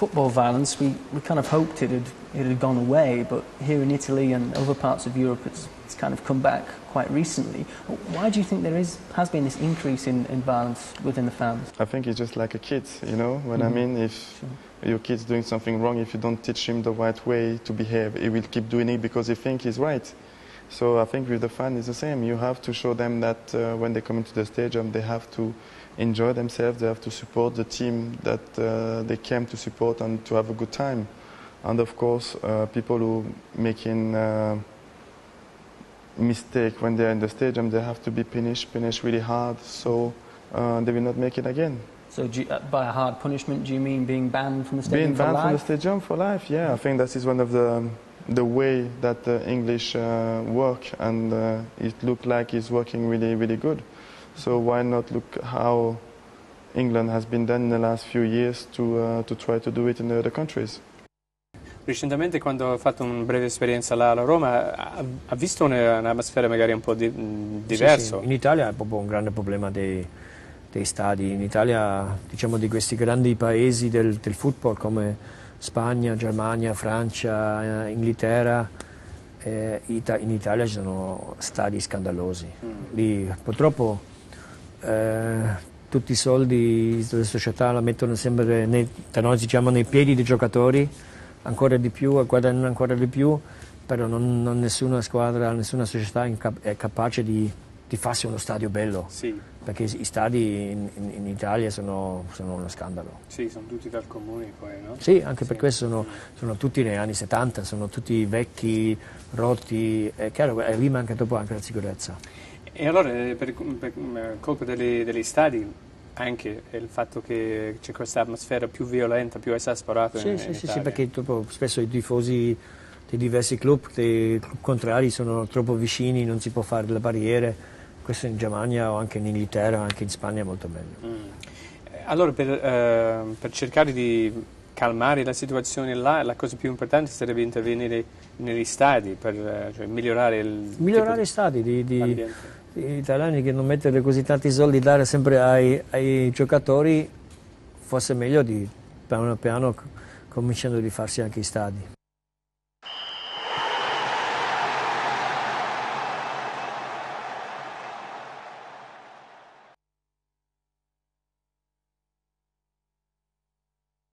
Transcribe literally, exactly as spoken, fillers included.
football violence, we, we kind of hoped it had, it had gone away, but here in Italy and other parts of Europe, it's, it's kind of come back quite recently. Why do you think there is, has been this increase in, in violence within the families? I think it's just like a kid, you know, what mm-hmm. I mean, if sure. your kid's doing something wrong, if you don't teach him the right way to behave, he will keep doing it because he thinks he's right. So I think with the fans it's the same. You have to show them that uh, when they come into the stadium, they have to enjoy themselves, they have to support the team that uh, they came to support and to have a good time. And of course, uh, people who making uh, mistake when they're in the stadium, they have to be punished, punished really hard, so uh, they will not make it again. So do you, uh, by a hard punishment, do you mean being banned from the stadium for life? Being banned from the stadium for life, yeah. I think that is one of the... Um, the way that the English uh, work, and uh, it looked like it's working really, really good. So why not look how England has been done in the last few years to, uh, to try to do it in the other countries? Recentemente, quando ho fatto una breve esperienza alla Roma, ha visto un'atmosfera magari un po' di, diversa. Sì, sì. In Italia è proprio un grande problema dei, dei stadi. In Italia, diciamo, di questi grandi paesi del, del football come Spagna, Germania, Francia, Inghilterra, eh, Ita- in Italia ci sono stadi scandalosi. Lì purtroppo eh, tutti i soldi delle società la mettono sempre nei, noi, diciamo, nei piedi dei giocatori, ancora di più, guadagnano ancora di più, però non, non nessuna squadra, nessuna società è capace di, di farsi uno stadio bello. Sì. Perché i stadi in, in, in Italia sono, sono uno scandalo. Sì, sono tutti dal comune poi, no? Sì, anche sì. Per questo sono, sono tutti negli anni settanta, sono tutti vecchi, rotti, è chiaro, lì manca dopo anche la sicurezza. E allora, per, per colpa delle, degli stadi, anche il fatto che c'è questa atmosfera più violenta, più esasperata sì, in, sì, in sì, Italia? Sì, perché dopo, spesso i tifosi dei diversi club, dei club contrari, sono troppo vicini, non si può fare delle barriere. Questo in Germania o anche in Inghilterra, anche in Spagna è molto meglio. Mm. Allora per, eh, per cercare di calmare la situazione là, la cosa più importante sarebbe intervenire negli stadi per cioè, migliorare il migliorare i stadi di, di, di italiani che non mettere così tanti soldi, dare sempre ai, ai giocatori, fosse meglio di piano piano cominciando a rifarsi anche i stadi.